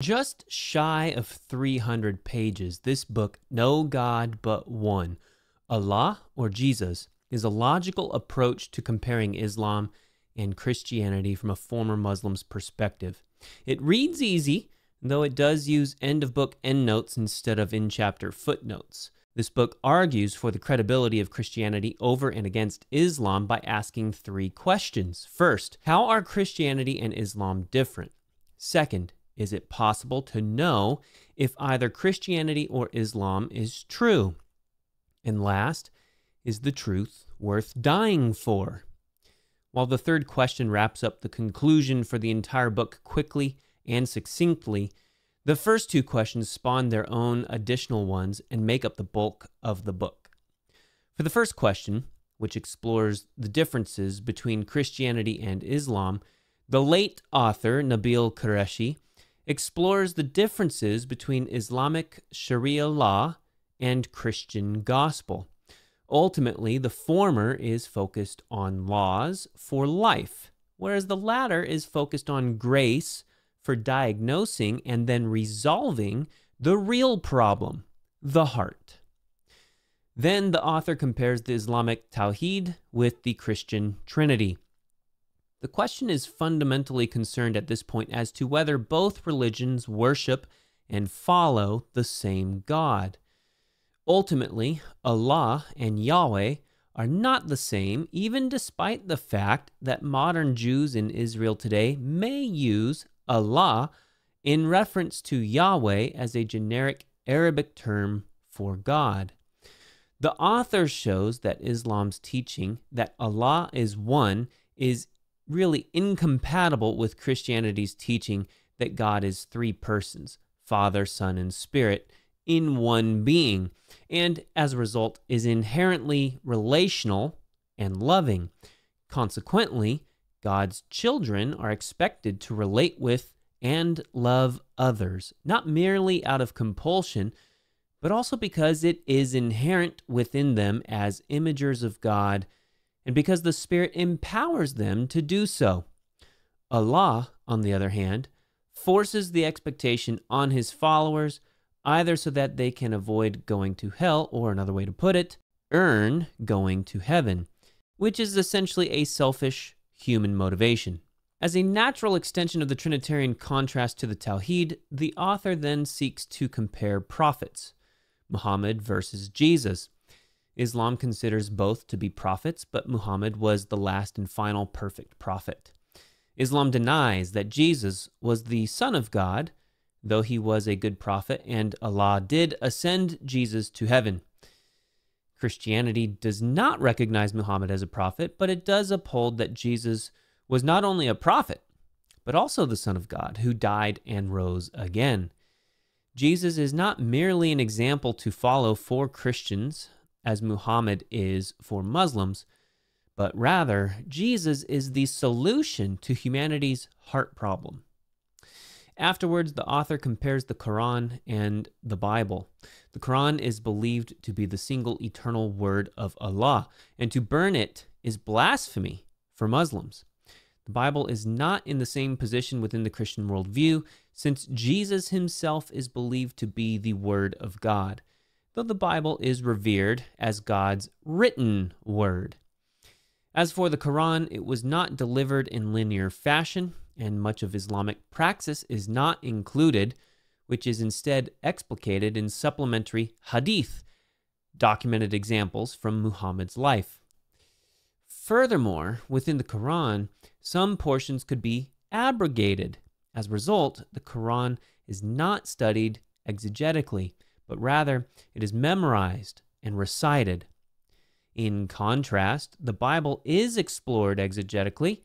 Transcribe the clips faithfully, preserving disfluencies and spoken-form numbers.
Just shy of three hundred pages, this book, No God But One, Allah or Jesus, is a logical approach to comparing Islam and Christianity from a former Muslim's perspective. It reads easy, though it does use end-of-book endnotes instead of in-chapter footnotes. This book argues for the credibility of Christianity over and against Islam by asking three questions. First, how are Christianity and Islam different? Second, is it possible to know if either Christianity or Islam is true? And last, is the truth worth dying for? While the third question wraps up the conclusion for the entire book quickly and succinctly, the first two questions spawn their own additional ones and make up the bulk of the book. For the first question, which explores the differences between Christianity and Islam, the late author, Nabeel Qureshi, explores the differences between Islamic Sharia law and Christian gospel. Ultimately, the former is focused on laws for life, whereas the latter is focused on grace for diagnosing and then resolving the real problem, the heart. Then the author compares the Islamic Tawhid with the Christian Trinity. The question is fundamentally concerned at this point as to whether both religions worship and follow the same God. Ultimately, Allah and Yahweh are not the same, even despite the fact that modern Jews in Israel today may use Allah in reference to Yahweh as a generic Arabic term for God. The author shows that Islam's teaching that Allah is one is really incompatible with Christianity's teaching that God is three persons, Father, Son, and Spirit, in one being, and as a result is inherently relational and loving. Consequently, God's children are expected to relate with and love others, not merely out of compulsion, but also because it is inherent within them as imagers of God, and because the Spirit empowers them to do so. Allah, on the other hand, forces the expectation on his followers, either so that they can avoid going to hell, or another way to put it, earn going to heaven, which is essentially a selfish human motivation. As a natural extension of the Trinitarian contrast to the Tawhid, the author then seeks to compare prophets, Muhammad versus Jesus. Islam considers both to be prophets, but Muhammad was the last and final perfect prophet. Islam denies that Jesus was the Son of God, though he was a good prophet, and Allah did ascend Jesus to heaven. Christianity does not recognize Muhammad as a prophet, but it does uphold that Jesus was not only a prophet, but also the Son of God, who died and rose again. Jesus is not merely an example to follow for Christians, as Muhammad is for Muslims, but rather Jesus is the solution to humanity's heart problem. Afterwards, the author compares the Quran and the Bible. The Quran is believed to be the single eternal word of Allah, and to burn it is blasphemy for Muslims. The Bible is not in the same position within the Christian worldview, since Jesus himself is believed to be the Word of God, though the Bible is revered as God's written word. As for the Quran, it was not delivered in linear fashion, and much of Islamic praxis is not included, which is instead explicated in supplementary hadith, documented examples from Muhammad's life. Furthermore, within the Quran, some portions could be abrogated. As a result, the Quran is not studied exegetically, but rather it is memorized and recited. In contrast, the Bible is explored exegetically,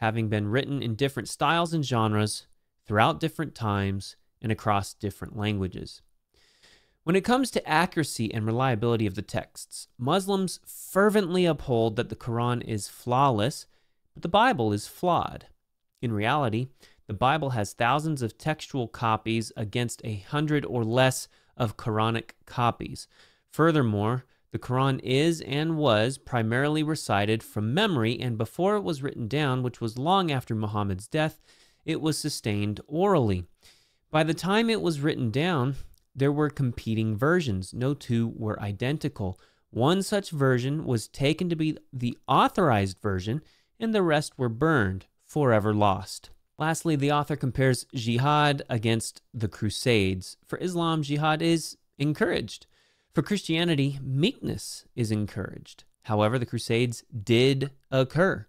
having been written in different styles and genres, throughout different times, and across different languages. When it comes to accuracy and reliability of the texts, Muslims fervently uphold that the Quran is flawless, but the Bible is flawed. In reality, the Bible has thousands of textual copies against a hundred or less of Quranic copies. Furthermore, the Quran is and was primarily recited from memory, and before it was written down, which was long after Muhammad's death, it was sustained orally. By the time it was written down, there were competing versions. No two were identical. One such version was taken to be the authorized version, and the rest were burned, forever lost. Lastly, the author compares jihad against the Crusades. For Islam, jihad is encouraged. For Christianity, meekness is encouraged. However, the Crusades did occur,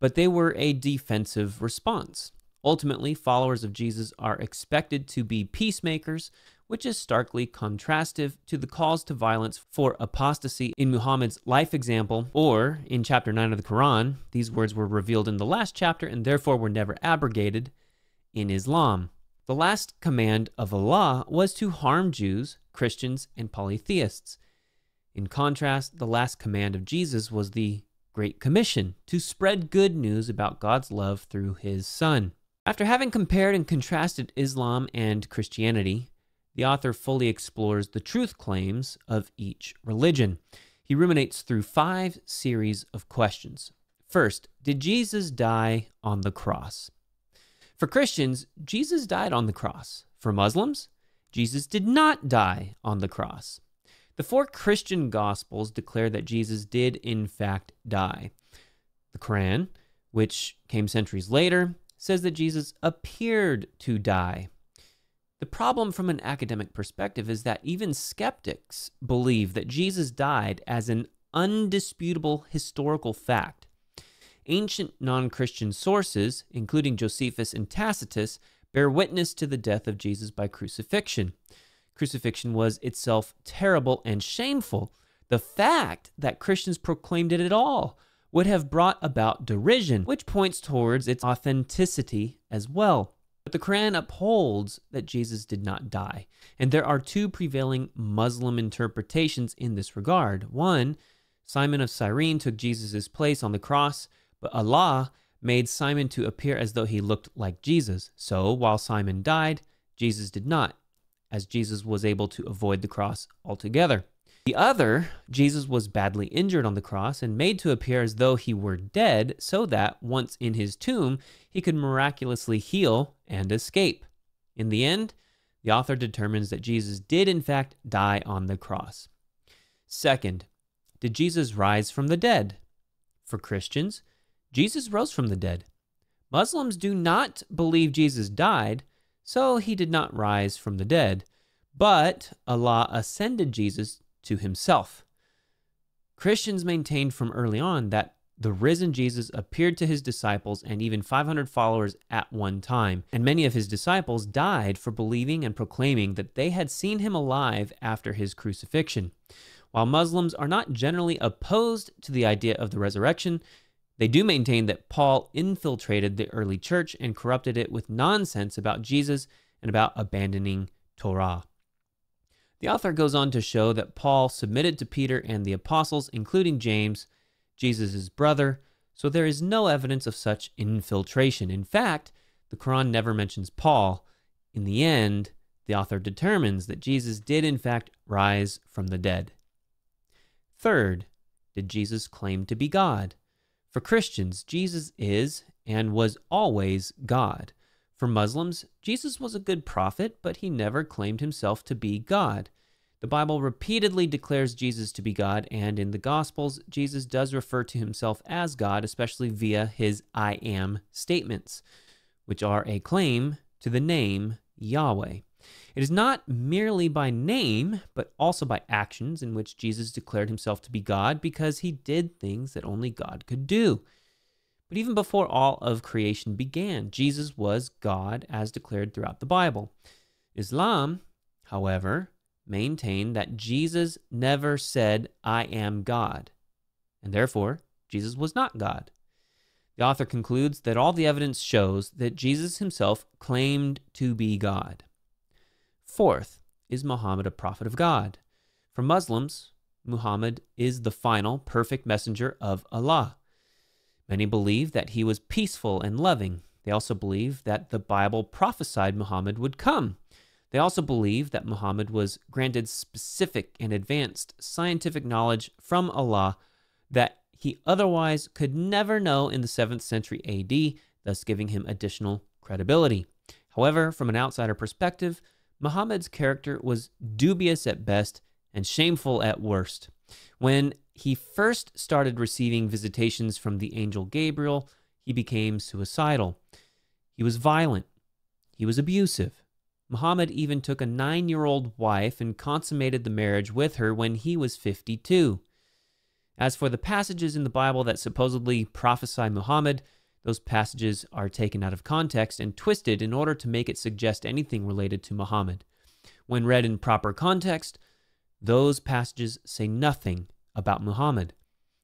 but they were a defensive response. Ultimately, followers of Jesus are expected to be peacemakers, which is starkly contrastive to the calls to violence for apostasy in Muhammad's life example, or in chapter nine of the Quran. These words were revealed in the last chapter and therefore were never abrogated in Islam. The last command of Allah was to harm Jews, Christians, and polytheists. In contrast, the last command of Jesus was the Great Commission, to spread good news about God's love through His Son. After having compared and contrasted Islam and Christianity, the author fully explores the truth claims of each religion. He ruminates through five series of questions. First, did Jesus die on the cross? For Christians, Jesus died on the cross. For Muslims, Jesus did not die on the cross. The four Christian Gospels declare that Jesus did, in fact, die. The Quran, which came centuries later, says that Jesus appeared to die. The problem from an academic perspective is that even skeptics believe that Jesus died as an undisputable historical fact. Ancient non-Christian sources, including Josephus and Tacitus, bear witness to the death of Jesus by crucifixion. Crucifixion was itself terrible and shameful. The fact that Christians proclaimed it at all would have brought about derision, which points towards its authenticity as well. But the Quran upholds that Jesus did not die, and there are two prevailing Muslim interpretations in this regard. One, Simon of Cyrene took Jesus' place on the cross, but Allah made Simon to appear as though he looked like Jesus. So, while Simon died, Jesus did not, as Jesus was able to avoid the cross altogether. The other, Jesus was badly injured on the cross and made to appear as though he were dead, so that, once in his tomb, he could miraculously heal and escape. In the end, the author determines that Jesus did in fact die on the cross. Second, did Jesus rise from the dead? For Christians, Jesus rose from the dead. Muslims do not believe Jesus died, so he did not rise from the dead, but Allah ascended Jesus to himself. Christians maintained from early on that the risen Jesus appeared to his disciples and even five hundred followers at one time, and many of his disciples died for believing and proclaiming that they had seen him alive after his crucifixion. While Muslims are not generally opposed to the idea of the resurrection, they do maintain that Paul infiltrated the early church and corrupted it with nonsense about Jesus and about abandoning Torah. The author goes on to show that Paul submitted to Peter and the apostles, including James, Jesus' brother, so there is no evidence of such infiltration. In fact, the Quran never mentions Paul. In the end, the author determines that Jesus did in fact rise from the dead. Third, did Jesus claim to be God? For Christians, Jesus is and was always God. For Muslims, Jesus was a good prophet, but he never claimed himself to be God. The Bible repeatedly declares Jesus to be God, and in the Gospels, Jesus does refer to himself as God, especially via his I am statements, which are a claim to the name Yahweh. It is not merely by name, but also by actions in which Jesus declared himself to be God because he did things that only God could do. But even before all of creation began, Jesus was God as declared throughout the Bible. Islam, however, maintained that Jesus never said, "I am God," and therefore, Jesus was not God. The author concludes that all the evidence shows that Jesus himself claimed to be God. Fourth, is Muhammad a prophet of God? For Muslims, Muhammad is the final, perfect messenger of Allah. Many believe that he was peaceful and loving. They also believe that the Bible prophesied Muhammad would come. They also believe that Muhammad was granted specific and advanced scientific knowledge from Allah that he otherwise could never know in the seventh century A D, thus giving him additional credibility. However, from an outsider perspective, Muhammad's character was dubious at best and shameful at worst. When he first started receiving visitations from the angel Gabriel, he became suicidal. He was violent. He was abusive. Muhammad even took a nine-year-old wife and consummated the marriage with her when he was fifty-two. As for the passages in the Bible that supposedly prophesy Muhammad, those passages are taken out of context and twisted in order to make it suggest anything related to Muhammad. When read in proper context, those passages say nothing about Muhammad.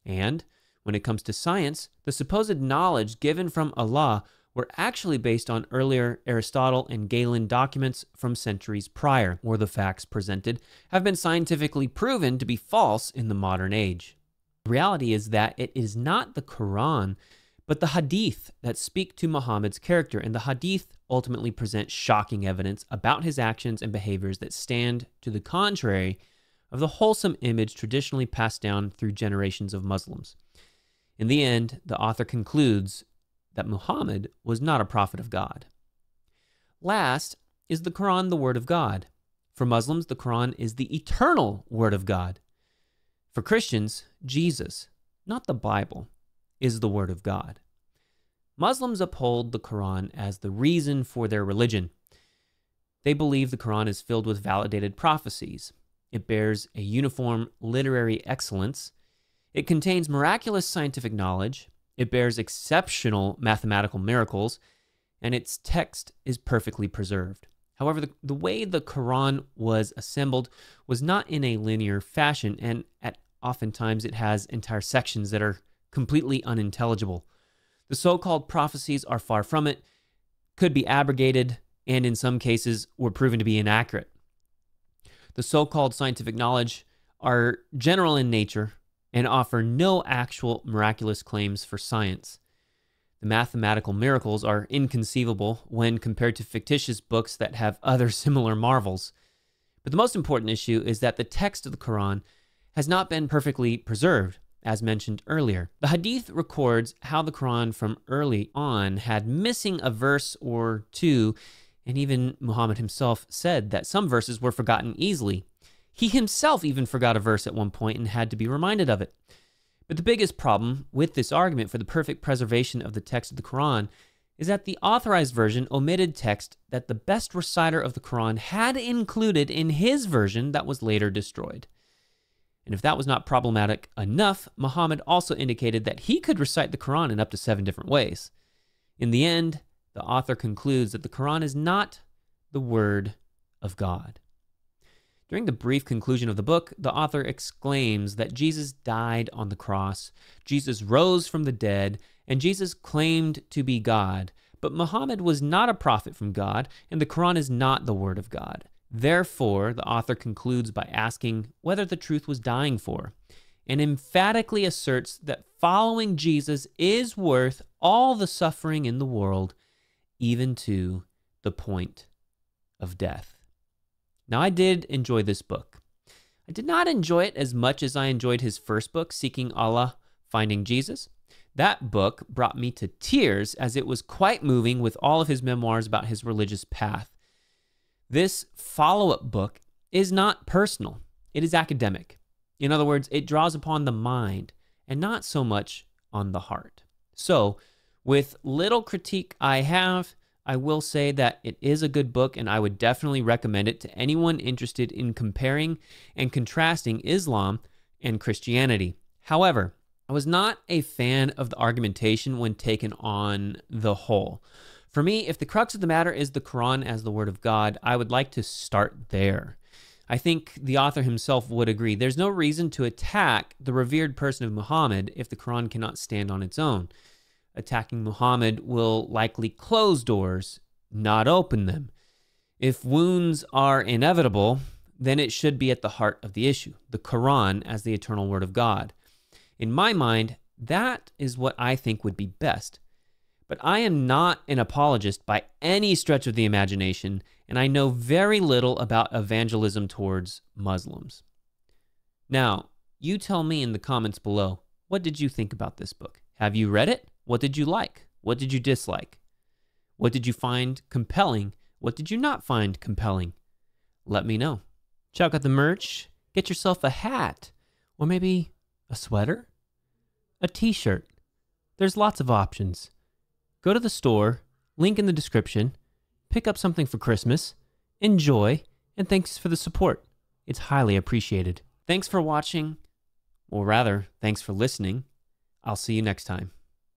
And when it comes to science, the supposed knowledge given from Allah were actually based on earlier Aristotle and Galen documents from centuries prior, where the facts presented have been scientifically proven to be false in the modern age. The reality is that it is not the Quran, but the hadith that speak to Muhammad's character, and the hadith ultimately present shocking evidence about his actions and behaviors that stand to the contrary of the wholesome image traditionally passed down through generations of Muslims. In the end, the author concludes that Muhammad was not a prophet of God. Last is the Quran, the Word of God. For Muslims, the Quran is the eternal Word of God. For Christians, Jesus, not the Bible, is the Word of God. Muslims uphold the Quran as the reason for their religion. They believe the Quran is filled with validated prophecies. It bears a uniform literary excellence. It contains miraculous scientific knowledge. It bears exceptional mathematical miracles, and its text is perfectly preserved. However, the, the way the Quran was assembled was not in a linear fashion, and at oftentimes it has entire sections that are completely unintelligible. The so-called prophecies are far from it, could be abrogated, and in some cases were proven to be inaccurate. The so-called scientific knowledge are general in nature, and offer no actual miraculous claims for science. The mathematical miracles are inconceivable when compared to fictitious books that have other similar marvels. But the most important issue is that the text of the Quran has not been perfectly preserved, as mentioned earlier. The Hadith records how the Quran from early on had missing a verse or two, and even Muhammad himself said that some verses were forgotten easily. He himself even forgot a verse at one point and had to be reminded of it. But the biggest problem with this argument for the perfect preservation of the text of the Quran is that the authorized version omitted text that the best reciter of the Quran had included in his version that was later destroyed. And if that was not problematic enough, Muhammad also indicated that he could recite the Quran in up to seven different ways. In the end, the author concludes that the Quran is not the Word of God. During the brief conclusion of the book, the author exclaims that Jesus died on the cross, Jesus rose from the dead, and Jesus claimed to be God. But Muhammad was not a prophet from God, and the Quran is not the Word of God. Therefore, the author concludes by asking whether the truth was dying for, and emphatically asserts that following Jesus is worth all the suffering in the world, even to the point of death. Now, I did enjoy this book. I did not enjoy it as much as I enjoyed his first book, Seeking Allah, Finding Jesus. That book brought me to tears, as it was quite moving with all of his memoirs about his religious path. This follow-up book is not personal. It is academic. In other words, it draws upon the mind and not so much on the heart. So, with little critique I have, I will say that it is a good book, and I would definitely recommend it to anyone interested in comparing and contrasting Islam and Christianity. However, I was not a fan of the argumentation when taken on the whole. For me, if the crux of the matter is the Quran as the Word of God, I would like to start there. I think the author himself would agree. There's no reason to attack the revered person of Muhammad if the Quran cannot stand on its own. Attacking Muhammad will likely close doors, not open them. If wounds are inevitable, then it should be at the heart of the issue, the Quran as the eternal Word of God. In my mind, that is what I think would be best. But I am not an apologist by any stretch of the imagination, and I know very little about evangelism towards Muslims. Now, you tell me in the comments below, what did you think about this book? Have you read it? What did you like? What did you dislike? What did you find compelling What did you not find compelling? Let me know. Check out the merch. Get yourself a hat, or maybe a sweater, a t-shirt. There's lots of options. Go to the store, link in the description, pick up something for Christmas, enjoy, and thanks for the support. It's highly appreciated. Thanks for watching, or rather, thanks for listening. I'll see you next time.